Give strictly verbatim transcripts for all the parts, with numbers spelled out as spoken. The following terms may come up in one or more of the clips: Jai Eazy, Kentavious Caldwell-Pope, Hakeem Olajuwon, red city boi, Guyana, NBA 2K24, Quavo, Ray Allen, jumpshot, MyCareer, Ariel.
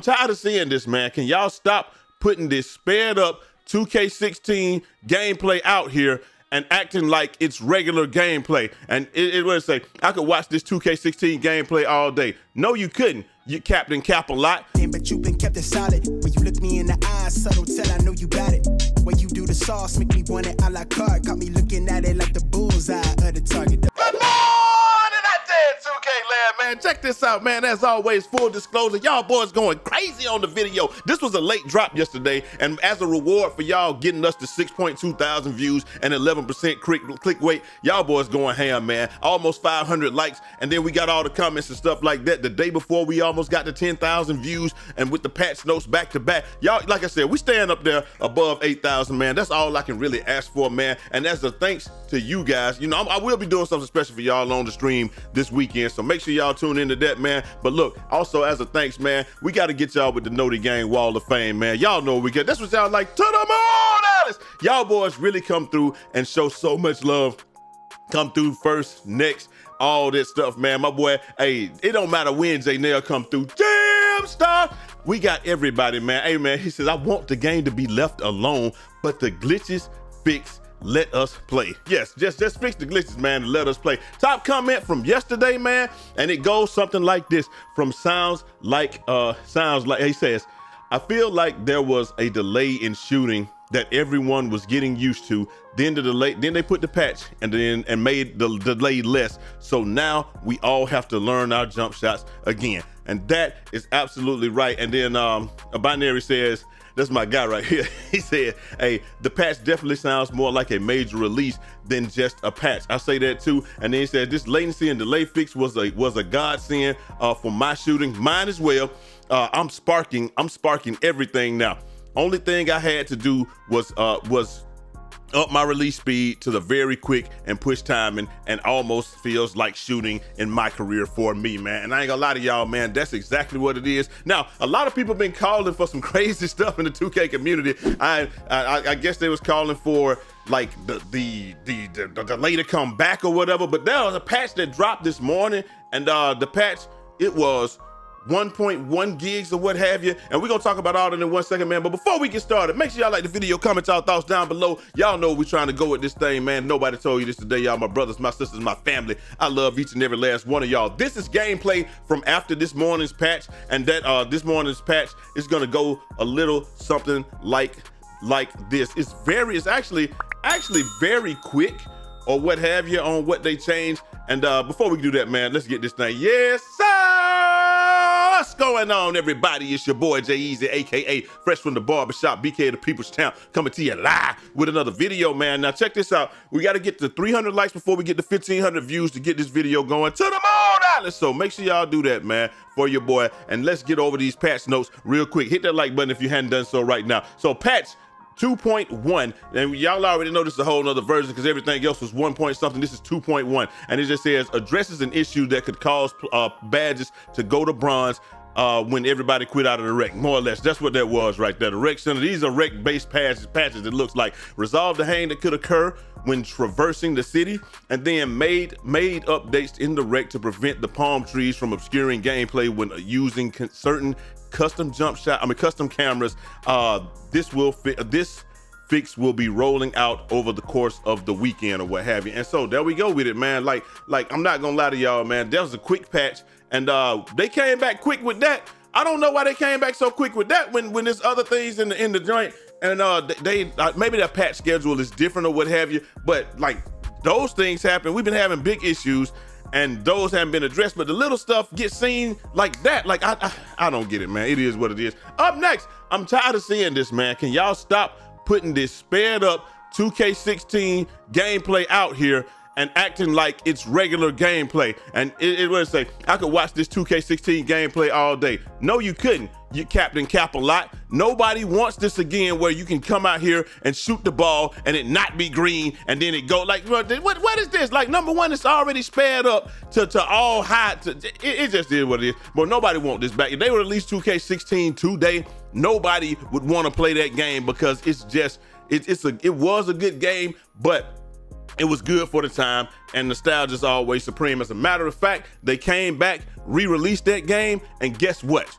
I'm tired of seeing this, man. Can y'all stop putting this spared up two K sixteen gameplay out here and acting like it's regular gameplay? And it, it would say, I could watch this two K sixteen gameplay all day. No, you couldn't. You Captain Cap a lot. Damn, but you've been kept it solid. When you look me in the eyes, subtle tell I know you got it. When you do the sauce, make me want it a la carte. Caught me looking at it like the bullseye of the target. Man, check this out, man. As always, full disclosure, y'all boys going crazy on the video. This was a late drop yesterday, and as a reward for y'all getting us to six point two thousand views and eleven percent click click weight, y'all boys going ham, man. Almost five hundred likes, and then we got all the comments and stuff like that. The day before, we almost got to ten thousand views, and with the patch notes back to back, y'all, like I said, we staying up there above eight thousand, man. That's all I can really ask for, man. And that's a thanks to you guys. You know, I'm, I will be doing something special for y'all on the stream this weekend, so make sure y'all tune into that, man. But look, also as a thanks, man, we got to get y'all with the Know the Game Wall of Fame, man. Y'all know we get. That's what y'all like. To the moon, Alice. Y'all boys really come through and show so much love. Come through first, next, all that stuff, man. My boy, hey, it don't matter when J-Nail come through. Damn, star. We got everybody, man. Hey, man, he says, I want the game to be left alone, but the glitches fixed. Let us play. Yes, just just fix the glitches, man, and let us play. Top comment from yesterday, man, and it goes something like this from sounds like uh sounds like he says, I feel like there was a delay in shooting that everyone was getting used to. Then the delay, then they put the patch and then and made the delay less. So now we all have to learn our jump shots again. And that is absolutely right. And then um a binary says, that's my guy right here. He said, hey, the patch definitely sounds more like a major release than just a patch. I say that too. And then he said, this latency and delay fix was a was a godsend uh, for my shooting. Mine as well. Uh, I'm sparking. I'm sparking everything now. Only thing I had to do was uh, was up my release speed to the very quick and push timing, and almost feels like shooting in my career for me, man. And I ain't gonna lie to y'all, man, that's exactly what it is. Now, a lot of people been calling for some crazy stuff in the two K community. I I, I guess they was calling for like the the the, the, the delay to come back or whatever, but there was a patch that dropped this morning, and uh, the patch, it was one point one gigs or what have you, and we're gonna talk about all that in one second, man. But before we get started, make sure y'all like the video, comment y'all thoughts down below. Y'all know we're trying to go with this thing, man. Nobody told you this today, y'all. My brothers, my sisters, my family, I love each and every last one of y'all. This is gameplay from after this morning's patch, and that uh this morning's patch is gonna go a little something like like this. It's very it's actually actually very quick or what have you on what they changed. And uh before we do that, man, let's get this thing. Yes sir. What's going on, everybody? It's your boy Jay Easy, aka Fresh from the Barbershop, B K of the People's Town, coming to you live with another video, man. Now check this out. We got to get to three hundred likes before we get to fifteen hundred views to get this video going. To the moon, Alice. So make sure y'all do that, man, for your boy. And let's get over these patch notes real quick. Hit that like button if you hadn't done so right now. So patch two point one, and y'all already know this is a whole nother version because everything else was one point something. This is two point one, and it just says addresses an issue that could cause uh, badges to go to bronze uh, when everybody quit out of the wreck, more or less. That's what that was right there. The wreck center. These are wreck-based patches, patches it looks like. Resolve the hang that could occur when traversing the city, and then made made updates in the wreck to prevent the palm trees from obscuring gameplay when using certain custom jump shot, I mean custom cameras. Uh, this will fit. This fix will be rolling out over the course of the weekend or what have you. And so there we go with it, man. Like, like I'm not gonna lie to y'all, man. That was a quick patch, and uh, they came back quick with that. I don't know why they came back so quick with that when when there's other things in the in the joint, and uh, they uh, maybe that patch schedule is different or what have you. But like those things happen. We've been having big issues, and those haven't been addressed, but the little stuff gets seen like that. Like, I, I I don't get it, man. It is what it is. Up next, I'm tired of seeing this, man. Can y'all stop putting this spared up two K sixteen gameplay out here and acting like it's regular gameplay? And it, it would say, I could watch this two K sixteen gameplay all day. No, you couldn't. You Captain Cap a lot. Nobody wants this again where you can come out here and shoot the ball and it not be green and then it go like, what, what, what is this? Like, number one, it's already spared up to, to all high. To, it, it just is what it is. But nobody wants this back. If they would release two K sixteen today, nobody would want to play that game because it's just, it, it's a, it was a good game, but it was good for the time, and nostalgia is always supreme. As a matter of fact, they came back, re-released that game, and guess what?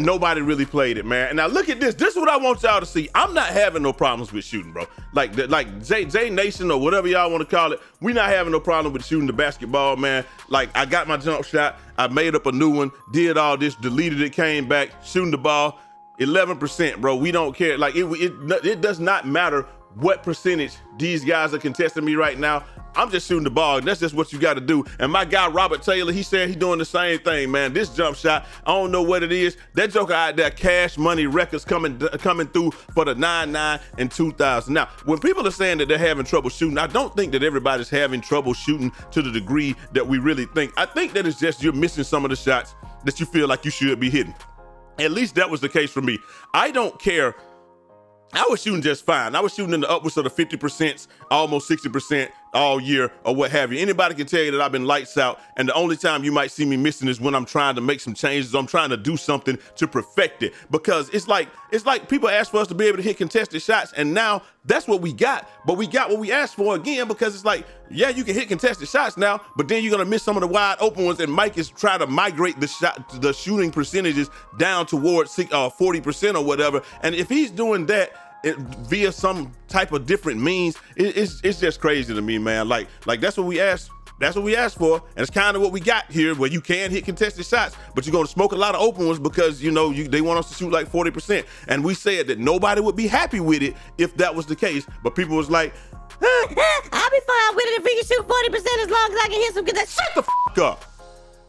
Nobody really played it, man. And now look at this. This is what I want y'all to see. I'm not having no problems with shooting, bro. Like, like J, J Nation or whatever y'all want to call it, we not having no problem with shooting the basketball, man. Like, I got my jump shot. I made up a new one, did all this, deleted it, came back, shooting the ball. eleven percent, bro. We don't care. Like, it, it, it does not matter what percentage these guys are contesting me right now. I'm just shooting the ball. That's just what you got to do. And my guy, Robert Taylor, he said he's doing the same thing, man. This jump shot, I don't know what it is. That joker out there, Cash Money Records coming coming through for the nine nine and two thousand. Now, when people are saying that they're having trouble shooting, I don't think that everybody's having trouble shooting to the degree that we really think. I think that it's just you're missing some of the shots that you feel like you should be hitting. At least that was the case for me. I don't care. I was shooting just fine. I was shooting in the upwards of the fifty percent, almost sixty percent all year or what have you. Anybody can tell you that I've been lights out, and the only time you might see me missing is when I'm trying to make some changes. I'm trying to do something to perfect it, because it's like it's like people ask for us to be able to hit contested shots, and now that's what we got. But we got what we asked for again, because it's like, yeah, you can hit contested shots now, but then you're gonna miss some of the wide open ones. And Mike is trying to migrate the shot, the shooting percentages down towards forty percent or whatever. And if he's doing that It, via some type of different means, it, it's it's just crazy to me, man. Like like that's what we asked. That's what we asked for, and it's kind of what we got here, where you can hit contested shots, but you're going to smoke a lot of open ones because, you know, you, they want us to shoot like forty percent. And we said that nobody would be happy with it if that was the case, but people was like, I'll be fine with it if we can shoot forty percent as long as I can hit some good. Shut the f up.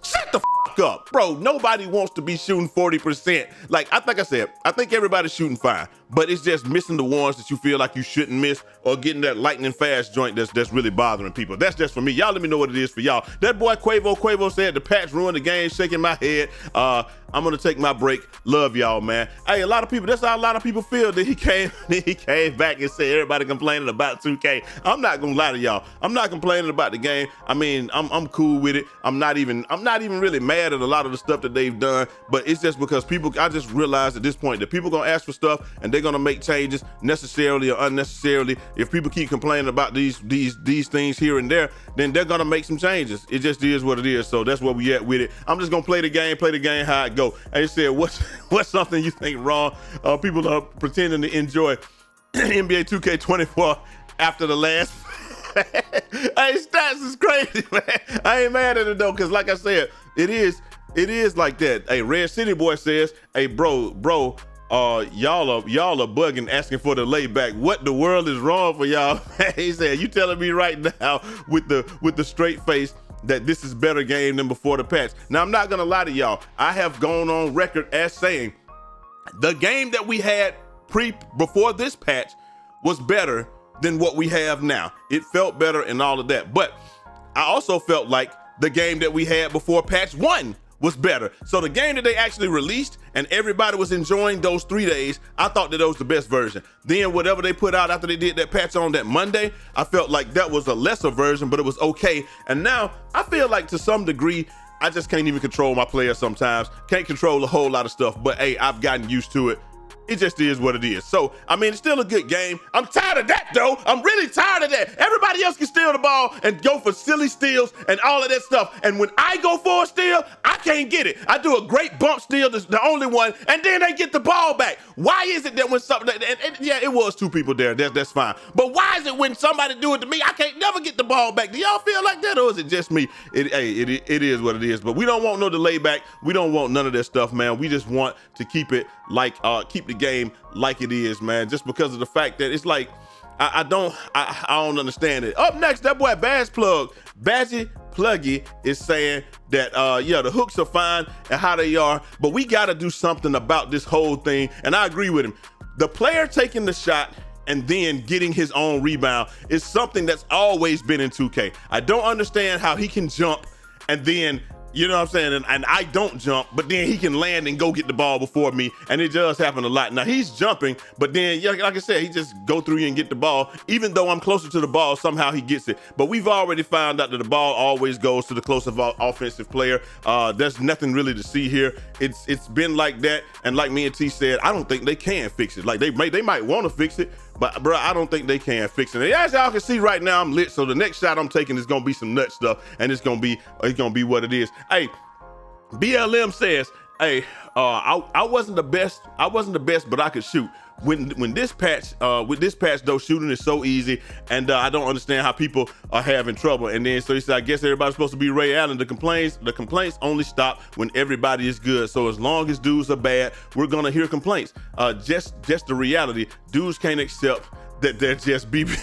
Shut the f up, bro. Nobody wants to be shooting forty percent. Like, I think I said, I think everybody's shooting fine, but it's just missing the ones that you feel like you shouldn't miss, or getting that lightning fast joint that's that's really bothering people. That's just for me. Y'all let me know what it is for y'all. That boy Quavo Quavo said the patch ruined the game, shaking my head. Uh, I'm gonna take my break. Love y'all, man. Hey, a lot of people, that's how a lot of people feel. That he came, then he came back and said everybody complaining about two K. I'm not gonna lie to y'all. I'm not complaining about the game. I mean, I'm I'm cool with it. I'm not even, I'm not even really mad at a lot of the stuff that they've done, but it's just because people, I just realized at this point that people gonna ask for stuff, and they're gonna make changes necessarily or unnecessarily. If people keep complaining about these these these things here and there, then they're gonna make some changes. It just is what it is. So that's where we at with it. I'm just gonna play the game, play the game how it go. And he said, what's what's something you think wrong? Uh, people are pretending to enjoy N B A two K twenty-four after the last. Hey, stats is crazy, man. I ain't mad at it though, because like I said, it is it is like that. Hey, Red City Boy says, hey, bro, bro, uh, y'all are y'all are bugging, asking for the layback. What the world is wrong for y'all? He said, you telling me right now with the with the straight face that this is better game than before the patch. Now, I'm not gonna lie to y'all. I have gone on record as saying the game that we had pre before this patch was better than what we have now. It felt better and all of that, but I also felt like the game that we had before patch one was better. So the game that they actually released and everybody was enjoying those three days, I thought that that was the best version. Then whatever they put out after they did that patch on that Monday, I felt like that was a lesser version, but it was okay. And now I feel like to some degree, I just can't even control my players sometimes. Can't control a whole lot of stuff, but hey, I've gotten used to it. It just is what it is. So, I mean, it's still a good game. I'm tired of that, though. I'm really tired of that. Everybody else can steal the ball and go for silly steals and all of that stuff. And when I go for a steal, I can't get it. I do a great bump steal, the only one, and then they get the ball back. Why is it that when something, and, and yeah, it was two people there. That's, that's fine. But why is it when somebody do it to me, I can't never get the ball back? Do y'all feel like that, or is it just me? It, hey, it, it is what it is. But we don't want no delay back. We don't want none of that stuff, man. We just want to keep it like, uh, keep the game like it is, man, just because of the fact that it's like I, I don't I, I don't understand it. Up next, that boy Bass Plug, Badgy Pluggy is saying that uh yeah, the hooks are fine and how they are, but we got to do something about this whole thing. And I agree with him. The player taking the shot and then getting his own rebound is something that's always been in two K. I don't understand how he can jump and then, you know what I'm saying? And, and I don't jump, but then he can land and go get the ball before me. And it does happen a lot. Now he's jumping, but then like I said, he just go through you and get the ball. Even though I'm closer to the ball, somehow he gets it. But we've already found out that the ball always goes to the closer offensive player. Uh, there's nothing really to see here. It's it's been like that. And like me and T said, I don't think they can fix it. Like they may, they might want to fix it, but bro, I don't think they can fix it. And as y'all can see right now, I'm lit. So the next shot I'm taking is gonna be some nut stuff, and it's gonna be it's gonna be what it is. Hey, B L M says, Hey, uh, I I wasn't the best. I wasn't the best, but I could shoot. When when this patch, uh, with this patch though, shooting is so easy, and uh, I don't understand how people are having trouble. And then so he said, I guess everybody's supposed to be Ray Allen. The complaints, the complaints only stop when everybody is good. So as long as dudes are bad, we're gonna hear complaints. Uh, just just the reality. Dudes can't accept that they're just B B.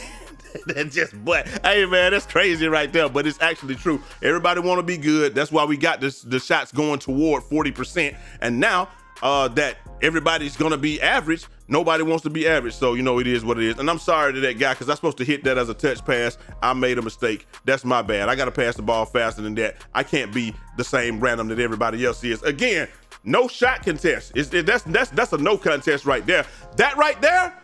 That's just, but hey man, that's crazy right there, but it's actually true. Everybody want to be good. That's why we got this, the shots going toward forty percent, and now uh that everybody's gonna be average, nobody wants to be average. So you know, it is what it is, and I'm sorry to that guy, because I'm supposed to hit that as a touch pass. I made a mistake. That's my bad. I gotta pass the ball faster than that. I can't be the same random that everybody else is. Again, no shot contest. It's, it, that's that's that's a no contest right there. That right there,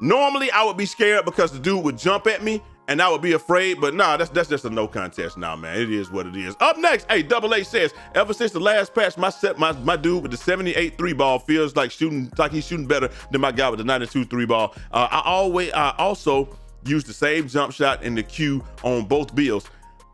normally I would be scared because the dude would jump at me and I would be afraid, but nah, that's that's just a no contest now, nah, man. It is what it is. Up next, hey, Double A says, ever since the last patch, my set, my, my dude with the seventy-eight three ball feels like shooting, like he's shooting better than my guy with the ninety-two three ball. Uh, I always, I also use the same jump shot in the queue on both builds.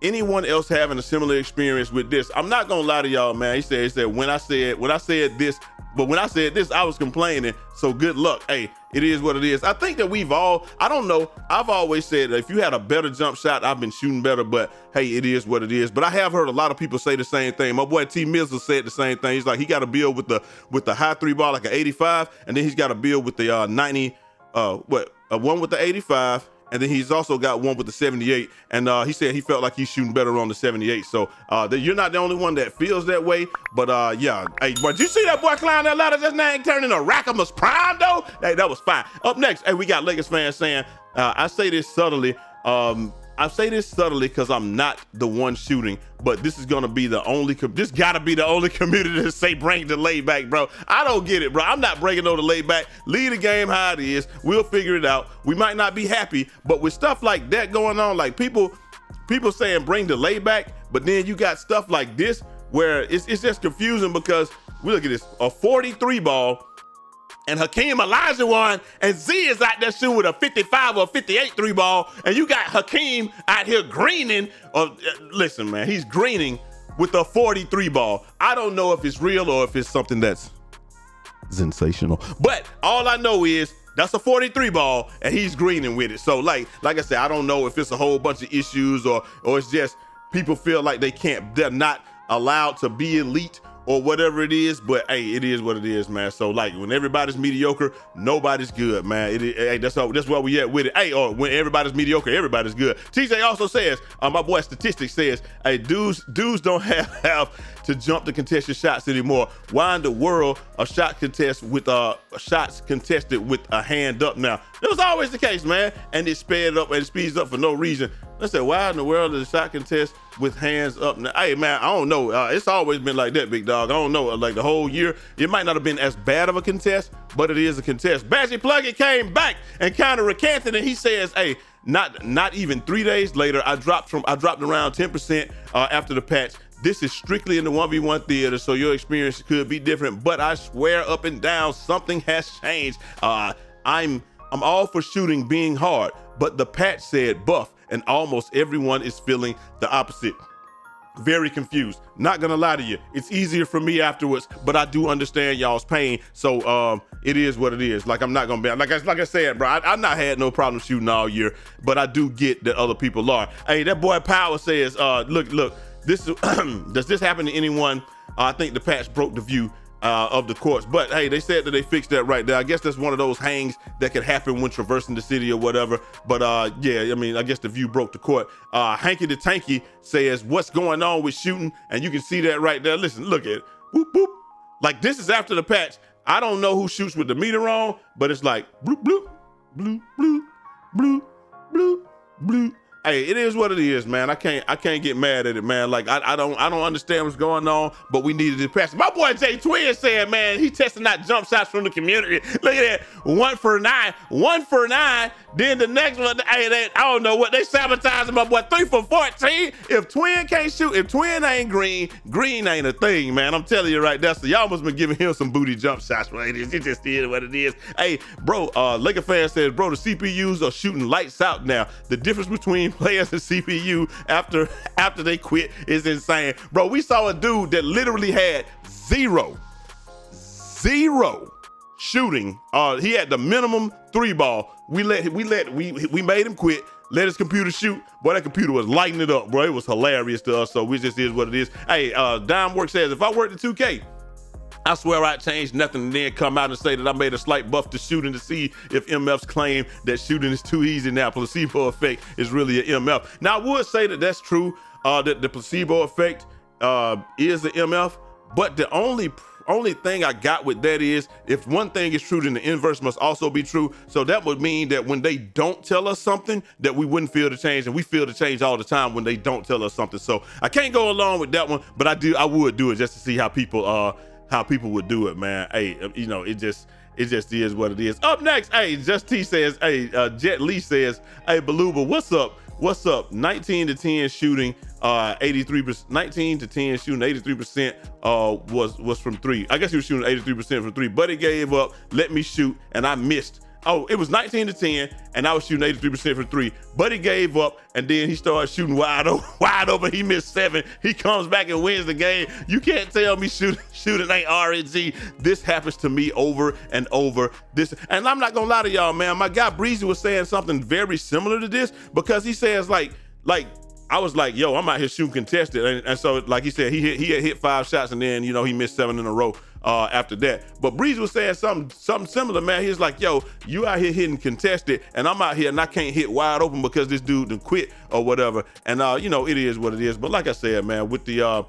Anyone else having a similar experience with this? I'm not gonna lie to y'all, man. He said, he said, when I said, when I said this, but when I said this, I was complaining. So good luck. Hey, it is what it is. I think that we've all, I don't know, I've always said that if you had a better jump shot, I've been shooting better, but hey, it is what it is. But I have heard a lot of people say the same thing. My boy T Mizzle said the same thing. He's like, he got a build with the with the high three ball, like an eighty-five, and then he's got a build with the uh, ninety, uh, what, a one with the eighty-five, and then he's also got one with the seventy-eight, and uh, he said he felt like he's shooting better on the seventy-eight. So uh, the, you're not the only one that feels that way, but uh, yeah. Hey, but you see that boy climbing that ladder just now? Ain't turning a Rackamus Prime though. Hey, that was fine. Up next, hey, we got Lakers fans saying, uh, I say this subtly. Um, I say this subtly because I'm not the one shooting, but this is gonna be the only. This gotta be the only community to say bring the delay back, bro. I don't get it, bro. I'm not breaking no delay back. Leave the game how it is. We'll figure it out. We might not be happy, but with stuff like that going on, like people, people saying bring the delay back, but then you got stuff like this where it's it's just confusing because we look at this a forty-three ball. And Hakeem Olajuwon and Z is out there shooting with a fifty-five or fifty-eight three ball, and you got Hakeem out here greening. Or uh, listen, man, he's greening with a forty-three ball. I don't know if it's real or if it's something that's sensational, but all I know is that's a forty-three ball, and he's greening with it. So, like, like I said, I don't know if it's a whole bunch of issues or or it's just people feel like they can't, they're not allowed to be elite. Or whatever it is, but hey, it is what it is, man. So like, when everybody's mediocre, nobody's good, man. It is, hey, that's how, that's where we at with it. Hey, or when everybody's mediocre, everybody's good. T J also says, uh, my boy Statistics says, hey, dudes, dudes don't have, have to jump to contested shots anymore. Why in the world a shot contest with uh shots contested with a hand up now? That was always the case, man, and it sped up and it speeds up for no reason. I said, why in the world is a shot contest with hands up now? Hey, man, I don't know. Uh, it's always been like that, big dog. I don't know. Like the whole year, it might not have been as bad of a contest, but it is a contest. Badgie Pluggett came back and kind of recanted, and he says, hey, not not even three days later, I dropped from I dropped around ten percent uh, after the patch. This is strictly in the one v one theater, so your experience could be different, but I swear up and down, something has changed. Uh, I'm, I'm all for shooting being hard, but the patch said buff, and almost everyone is feeling the opposite. Very confused. Not gonna lie to you, it's easier for me afterwards, but I do understand y'all's pain. So um, it is what it is. Like I'm not gonna be like I like I said, bro. I've not had no problem shooting all year, but I do get that other people are. Hey, that boy Power says, uh, look, look. This does this happen to anyone? Uh, I think the patch broke the view. Uh, of the courts, but hey, they said that they fixed that right there. I guess that's one of those hangs that could happen when traversing the city or whatever, but uh, yeah, I mean, I guess the view broke the court. uh, Hanky the Tanky says, what's going on with shooting? And you can see that right there. Listen, look at it. Boop, boop. Like this is after the patch. I don't know who shoots with the meter on, but it's like bloop, bloop, bloop, bloop, bloop, bloop, bloop. Hey, it is what it is, man. I can't, I can't get mad at it, man. Like I, I don't, I don't understand what's going on, but we needed to pass. My boy Jay Twin said, man, he testing out jump shots from the community. Look at that, one for nine, one for nine. Then the next one, hey, they, I don't know what they sabotaging my boy. Three for fourteen. If Twin can't shoot, if Twin ain't green, green ain't a thing, man. I'm telling you right there. So y'all must been giving him some booty jump shots, right? It just is what it is. Hey, bro, uh, Laker fan says, bro, the C P Us are shooting lights out now. The difference between players and C P U after after they quit is insane, bro. We saw a dude that literally had zero zero shooting. Uh, he had the minimum three ball. We let we let we we made him quit. Let his computer shoot. Boy, that computer was lighting it up, bro. It was hilarious to us. So we just is what it is. Hey, uh, Dimework says if I worked at two K, I swear I'd change nothing and then come out and say that I made a slight buff to shooting to see if M F's claim that shooting is too easy now. Placebo effect is really an M F. Now, I would say that that's true, uh, that the placebo effect uh, is the M F, but the only only thing I got with that is if one thing is true, then the inverse must also be true. So that would mean that when they don't tell us something, that we wouldn't feel the change, and we feel the change all the time when they don't tell us something. So I can't go along with that one, but I do. I would do it just to see how people uh, how people would do it, man. Hey, you know, it just it just is what it is. Up next, hey, Just T says, hey, uh, Jet Lee says, hey, Baluba, what's up? What's up? nineteen to ten shooting, uh, eighty-three percent. nineteen to ten shooting, eighty-three percent uh, was was from three. I guess he was shooting eighty-three percent from three. Buddy gave up, let me shoot, and I missed. Oh, it was nineteen to ten, and I was shooting eighty-three percent from three. Buddy gave up, and then he started shooting wide open. Wide open, he missed seven. He comes back and wins the game. You can't tell me shooting, shooting ain't R N G. This happens to me over and over. This, and I'm not gonna lie to y'all, man. My guy Breezy was saying something very similar to this because he says like, like. I was like, yo, I'm out here shooting contested. And, and so, like he said, he hit, he had hit five shots and then, you know, he missed seven in a row uh, after that. But Breeze was saying something, something similar, man. He was like, yo, you out here hitting contested and I'm out here and I can't hit wide open because this dude done quit or whatever. And, uh, you know, it is what it is. But like I said, man, with the, uh,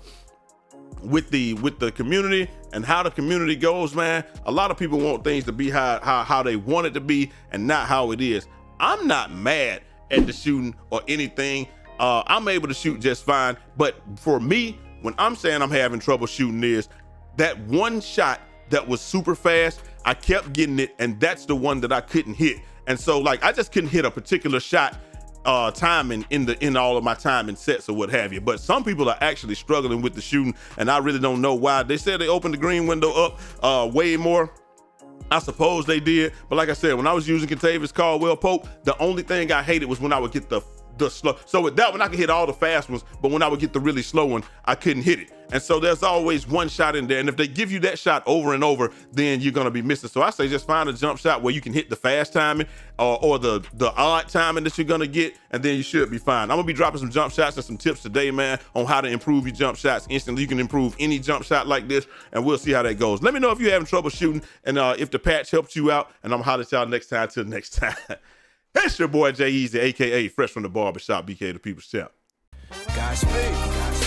with the, with the community and how the community goes, man, a lot of people want things to be how, how, how they want it to be and not how it is. I'm not mad at the shooting or anything. Uh, I'm able to shoot just fine, but for me, when I'm saying I'm having trouble shooting is that one shot that was super fast, I kept getting it, and that's the one that I couldn't hit. And so, like, I just couldn't hit a particular shot uh, timing in the in all of my time and sets or what have you. But some people are actually struggling with the shooting, and I really don't know why. They said they opened the green window up uh, way more. I suppose they did, but like I said, when I was using Kentavious Caldwell-Pope, the only thing I hated was when I would get the The slow. So with that one, I could hit all the fast ones, but when I would get the really slow one, I couldn't hit it. And so there's always one shot in there. And if they give you that shot over and over, then you're going to be missing. So I say just find a jump shot where you can hit the fast timing uh, or the, the odd timing that you're going to get, and then you should be fine. I'm going to be dropping some jump shots and some tips today, man, on how to improve your jump shots instantly. You can improve any jump shot like this, and we'll see how that goes. Let me know if you're having trouble shooting and uh, if the patch helped you out, and I'm holler at y'all next time. Till next time. That's your boy Jay Easy, aka Fresh from the Barbershop, B K the People's Champ. Godspeed.